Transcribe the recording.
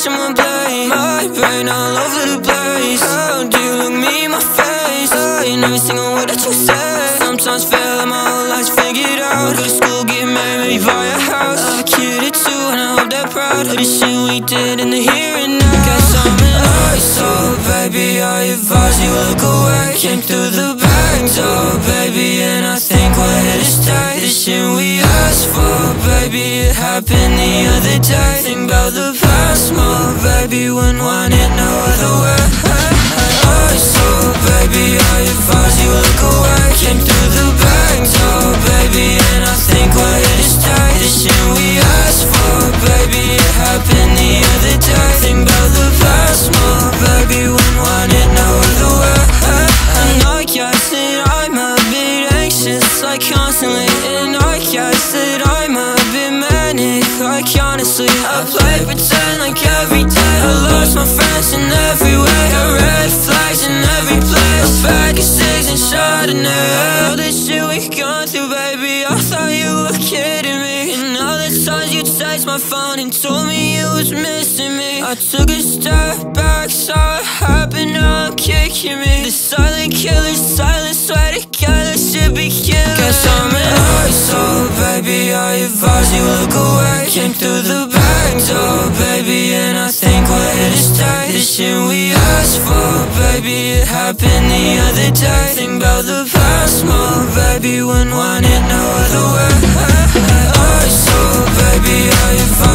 someone blame. My brain all over the place. How do you look me in my face? In every single word that you say. Sometimes feel like my whole life's figured out. Go to school, get married, maybe buy a house. I kid it too, and I hope they're proud of the shit we did in the here and now. Guess I'm in love, so baby, I advise you look away. Came through the back door, baby, and I think we're here to stay. The shit we asked for, baby, it happened the other day. Think about the past more, baby, when one in no other way. I saw, baby, I advise you look away. Came through the back door, baby, and I think we're here to stay. The shit we asked for, baby, it happened the other day. Think about the past more, baby, when one in no other way. And I guess that I'm a bit anxious, like constantly. And I guess that I'm a bit manic, like honestly. I play pretend like every day. I lost my friends in every way. I red flags in every place. A pack of cigs and Chardonnay. All this shit we've gone through, baby, I thought you were kidding me. And all the times you text my phone and told me you was missing me. I took a step back, saw it happen, now I'm kicking me. The silent killer, silent sweat, it got that shit be killing. Guess I'm an asshole, baby, I advise you look away. Came through the back door, baby, and I think we're here to stay. The shit we asked for, baby, it happened the other day. Think about the past more, baby, when one in no other way. I saw, baby, I advise